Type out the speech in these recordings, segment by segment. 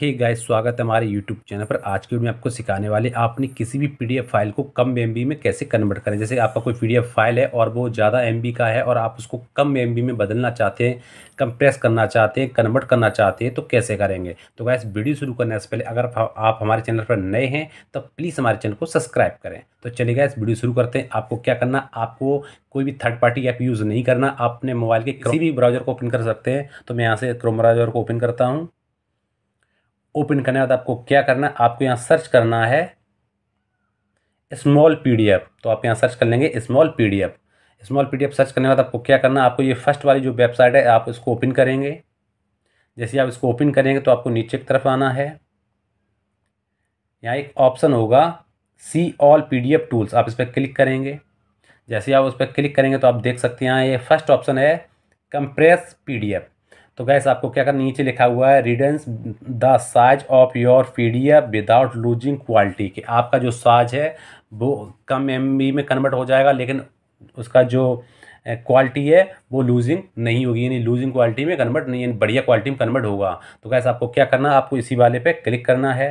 Hey guys, स्वागत है हमारे YouTube चैनल पर। आज के वीडियो में आपको सिखाने वाले आपने किसी भी PDF फाइल को कम MB में कैसे कन्वर्ट करें। जैसे आपका कोई PDF फाइल है और वो ज़्यादा MB का है और आप उसको कम MB में बदलना चाहते हैं, कंप्रेस करना चाहते हैं, कन्वर्ट करना चाहते हैं, तो कैसे करेंगे। तो गाइस, वीडियो शुरू करने से पहले अगर आप हमारे चैनल पर नए हैं तो प्लीज़ हमारे चैनल को सब्सक्राइब करें। तो चलिए गाइस, वीडियो शुरू करते हैं। आपको क्या करना, आपको कोई भी थर्ड पार्टी ऐप यूज़ नहीं करना। आप अपने मोबाइल के किसी भी ब्राउज़र को ओपन कर सकते हैं। तो मैं यहाँ से क्रोम ब्राउज़र को ओपन करता हूँ। ओपन करने के बाद आपको क्या करना है, आपको यहाँ सर्च करना है Smallpdf। तो आप यहाँ सर्च कर लेंगे Smallpdf। Smallpdf सर्च करने के बाद आपको क्या करना है, आपको ये फर्स्ट वाली जो वेबसाइट है आप इसको ओपन करेंगे। जैसे आप इसको ओपन करेंगे तो आपको नीचे की तरफ आना है। यहाँ एक ऑप्शन होगा सी ऑल PDF टूल्स, आप इस पर क्लिक करेंगे। जैसे आप उस पर क्लिक करेंगे तो आप देख सकते हैं यहाँ ये फर्स्ट ऑप्शन है कंप्रेस PDF। तो गैस, आपको क्या करना, नीचे लिखा हुआ है reduce the size of your PDF without losing quality. कि आपका जो साइज है वो कम MB में कन्वर्ट हो जाएगा लेकिन उसका जो क्वालिटी है वो लूजिंग नहीं होगी, यानी लूजिंग क्वालिटी में कन्वर्ट नहीं, यानी बढ़िया क्वालिटी में कन्वर्ट होगा। तो गैस, आपको क्या करना, आपको इसी वाले पे क्लिक करना है।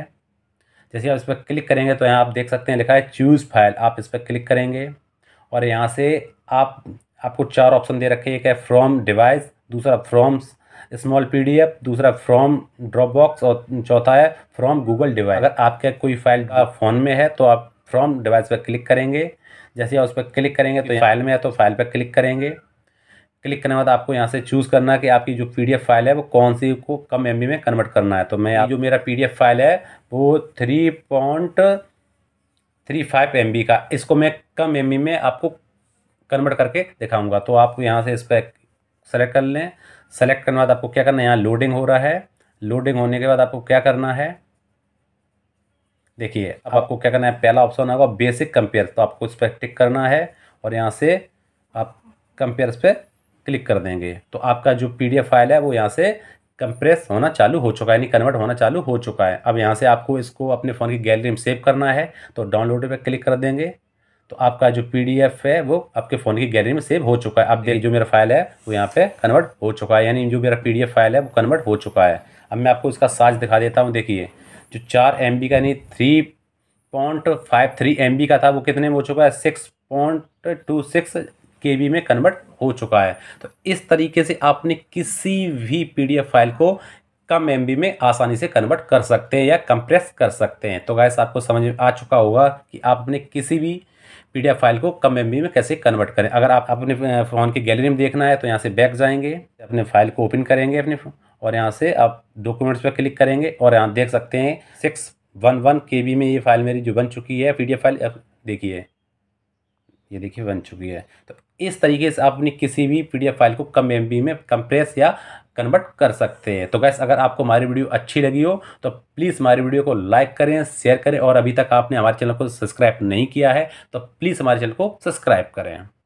जैसे आप इस पर क्लिक करेंगे तो यहाँ आप देख सकते हैं लिखा है चूज़ फाइल, आप इस पर क्लिक करेंगे और यहाँ से आपको चार ऑप्शन दे रखे हैं। एक है फ्रॉम डिवाइस, दूसरा फ्रॉम Smallpdf, दूसरा फ्रॉम ड्रॉपबॉक्स और चौथा है फ्रॉम गूगल डिवाइस। अगर आपके कोई फाइल फ़ोन में है तो आप फ्रॉम डिवाइस पर क्लिक करेंगे। जैसे आप उस पर क्लिक करेंगे तो फाइल में है तो फाइल पर क्लिक करेंगे। क्लिक करने के बाद आपको यहाँ से चूज़ करना है कि आपकी जो PDF फाइल है वो कौन सी को कम MB में कन्वर्ट करना है। तो मैं जो मेरा PDF फाइल है वो 3.35 MB का, इसको मैं कम MB में आपको कन्वर्ट करके दिखाऊँगा। तो आपको यहाँ से इस पर सेलेक्ट कर लें। सेलेक्ट करने के बाद आपको क्या करना है, यहाँ लोडिंग हो रहा है। लोडिंग होने के बाद आपको क्या करना है, देखिए अब आपको क्या करना है, पहला ऑप्शन होगा बेसिक कंपेयर। तो आपको इस पर टिक करना है और यहाँ से आप कंपेयर पे क्लिक कर देंगे। तो आपका जो PDF फाइल है वो यहाँ से कंप्रेस होना चालू हो चुका है, यानी कन्वर्ट होना चालू हो चुका है। अब यहाँ से आपको इसको अपने फ़ोन की गैलरी में सेव करना है। तो डाउनलोड पर क्लिक कर देंगे तो आपका जो PDF है वो आपके फ़ोन की गैलरी में सेव हो चुका है। अब देखिए जो मेरा फाइल है वो यहाँ पे कन्वर्ट हो चुका है, यानी जो मेरा PDF फाइल है वो कन्वर्ट हो चुका है। अब मैं आपको इसका साइज दिखा देता हूँ। देखिए जो 4 MB का नहीं 3.53 MB का था वो कितने में हो चुका है, 6.26 KB में कन्वर्ट हो चुका है। तो इस तरीके से आपने किसी भी PDF फाइल को कम MB में आसानी से कन्वर्ट कर सकते हैं या कंप्रेस कर सकते हैं। तो गाइस, आपको समझ में आ चुका होगा कि आपने किसी भी PDF फाइल को कम MB में कैसे कन्वर्ट करें। अगर आप अपने फ़ोन की गैलरी में देखना है तो यहाँ से बैक जाएंगे, अपने फाइल को ओपन करेंगे अपने और यहाँ से आप डॉक्यूमेंट्स पर क्लिक करेंगे और यहाँ देख सकते हैं 611 KB में ये फाइल मेरी जो बन चुकी है PDF फाइल। देखिए ये देखिए बन चुकी है। तो इस तरीके से आपने किसी भी PDF फाइल को कम MB में कंप्रेस या कन्वर्ट कर सकते हैं। तो गैस, अगर आपको हमारी वीडियो अच्छी लगी हो तो प्लीज़ हमारी वीडियो को लाइक करें, शेयर करें और अभी तक आपने हमारे चैनल को सब्सक्राइब नहीं किया है तो प्लीज़ हमारे चैनल को सब्सक्राइब करें।